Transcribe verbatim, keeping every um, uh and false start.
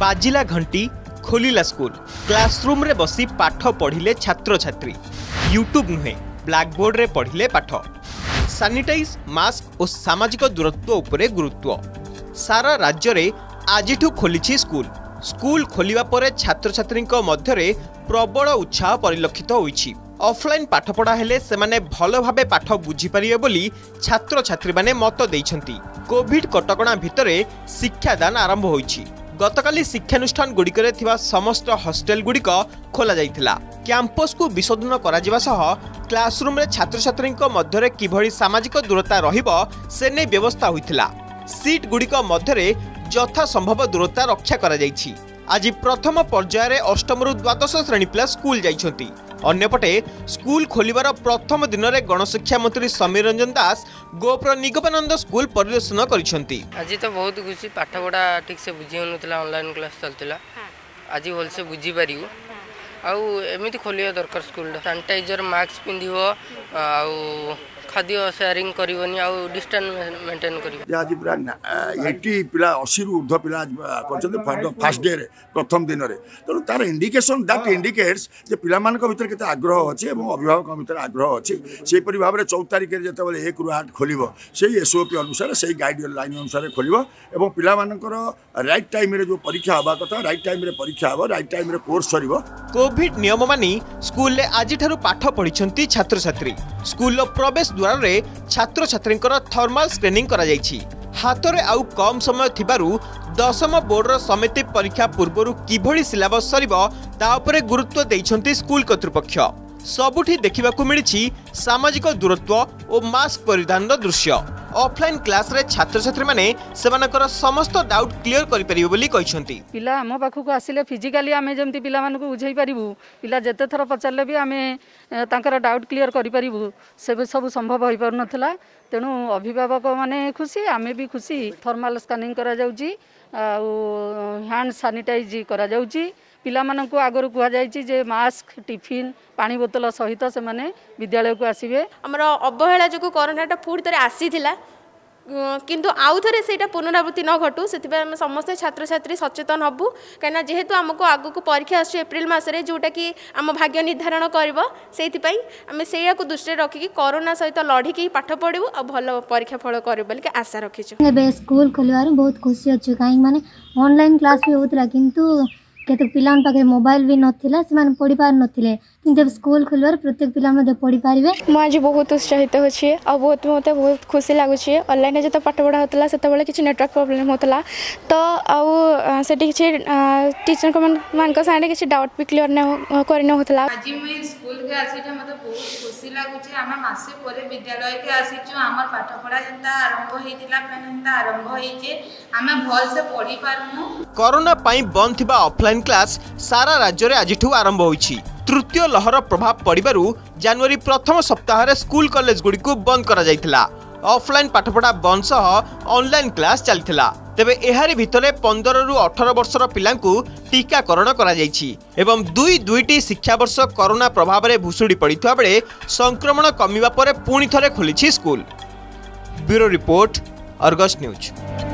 बाजिला घंटी खोलिला school classroom रे बसी पाठ पढ़िले छात्र छात्री यूट्यूब नुहे ब्लैकबोर्ड रे पढ़िले पाठ सानिटाइज मास्क और सामाजिक दूरत्व उपरे गुरुत्व सारा राज्य रे आजिठु खोलिछि स्कूल स्कूल खोलिबा परे छात्र छात्री मध्यरे प्रबल उत्साह परिलक्षित होइछि। ऑफलाइन पाठ पढ़ा हेले सेमाने भलो भाबे पाठ बुझी परिवे बोली छात्र छात्री माने मत दैछंती। कोविड कटकणा भितरे शिक्षादान आरंभ होइछि। गतकाली शिक्षानुष्ठान गुड़िकरे थिबा समस्त हॉस्टेल गुड़िक खोला जाइथिला। कैंपस को विशोधन कराजिबा सह क्लासरूम रे छात्र छात्री मध्यरे किभली सामाजिक दूरता रहिबो से नै व्यवस्था होइथिला। सीट गुड़िक मध्यरे यथा संभव दूरता रक्षा करा जाइछि। आज प्रथम पर्याय रे अष्टम रु द्वादश श्रेणी प्लस स्कूल जाइछंती। अन्यपटे स्कूल खोलिबार प्रथम दिन में गणशिक्षा मंत्री समीर रंजन दास गोपुर निगमानंद स्कूल परिदर्शन करिसेंती। आज तो बहुत खुशी पाठ पढ़ा ठीक से बुझी होनुतला ऑनलाइन क्लास चलतिला आज होल से बुझी परियो आउ एमिति खोलिया दरकार स्कूल सैनिटाइजर मास्क पिंधिबो आउ खाद्य शेयरिंग करबोनी आउ डिस्टेंस मेंटेन करियो। आज पूरा अस्सी पिला अस्सी रु उर्ध पिला करछन फर्स्ट डे रे प्रथम दिन रे तो तार इंडिकेशन दैट इंडिकेट्स जे पिला मान के भीतर केते आग्रह अछि एवं अभिभावक के भीतर आग्रह अछि से परि भाव रे चौदह तारिख रे जते बेले एक रु आठ खोलिबो सेही एसओपी अनुसार सेही गाइडलाइन लाइन अनुसार खोलिबो एवं पिला मानकर राइट टाइम रे जो परीक्षा होबा कथा राइट टाइम रे परीक्षा होबो राइट टाइम रे कोर्स सरीबो। कोविड नियम मानि स्कूल ले आज थारु पाठ पढिछंती छात्र छात्री। स्कूल रो प्रवेश द्वार रे छात्र छात्री थर्माल स्क्रीनिंग करा जायछि। हाथ रे आउ कम समय थिबारु दशम बोर्ड रो समिति परीक्षा पूर्वरु किभली सिलेबस सरीबो ता उपरे गुरुत्व दैछंती स्कूल कर्तृपक्ष। सबुठी देखिबाकु मिलिछि सामाजिक दूरत्व और मास्क परिधान रो दृश्य। ऑफलाइन क्लास रे छात्र छात्री माने सेमानकर समस्त डाउट क्लियर करि परिबो बोली कहिसंती। पिला हम पाखु को आसिले फिजिकली आमे जेमति पिला मान को बुझाई परिबू पिला जते थरो पचले भी आमे तांकर डाउट क्लियर करि परिबू से सब संभव होई पर नथला तेनु अभिभावक माने खुशी आमे भी खुशी। थर्मल स्कैनिंग करा जाउची आउ हैंड सैनिटाइज करा जाउची। पिला मान को आगर कह जाए मास्क टिफिन पानी बोतल सहित से माने विद्यालय को आसवे। आमर अवहेला जो कोरोनाटा पुणी थे आसी किंतु आउ थे से पुनरावृत्ति न घटू से समस्त छात्र छात्री सचेतन हबू कहीं जेहेतु आमको आग को परीक्षा आस एप्रिल मसरे जोटा कि आम भाग्य निर्धारण करें से दृष्टि रखिकी कोरोना सहित लड़की पाठ पढ़ू आ भल परीक्षा फल कर आशा रखी स्कूल खोलवर बहुत खुशी अच्छे कहीं मैंने ऑनलाइन क्लास भी होता किंतु केतक पिलान पाखे मोबाइल भी नथिला से पढ़ी पार नथिले जब स्कूल खोलवर प्रत्येक पिला पढ़ी पारे। मुझे बहुत उत्साहित होछि आ बहुत मत बहुत खुशी लगुचे। ऑनलाइन जो पाठ पढ़ा होता से किसी नेटवर्क प्रोब्लेम होता तो आउ से टीचर मान साथ किसी डाउट भी क्लीयर न कर न होता। आज मुई स्कूल के आसी मते बहुत खुशी लगुचे। आम मासे पर विद्यालय के आसीचु आम पाठ पढ़ा जेनता आरंभ होइतिला फेन हेनता आरंभ होइचे आम भल से पढ़ी पारनु। कोरोना पई बंद थिबा ऑफलाइन क्लास सारा राज्य रे आजिठु आरंभ होइछि। तृतीय लहर प्रभाव पड़िबारु जनवरी प्रथम सप्ताह रे स्कूल कॉलेज गुडी को बंद करा जायतिला। ऑफलाइन पाठपढ़ा बंद सह ऑनलाइन क्लास चलतिला। तेबे एहारी भितरे पंदर रु अठारह वर्षर पिलांकु टीकाकरण करा जायछि एवं दुई दुईटी शिक्षावर्ष कोरोना प्रभाव रे भुसुड़ी पड़िथुआ बेले संक्रमण कमिबा परे पुणी थरे खोलिछि school. Bureau report, Argus news.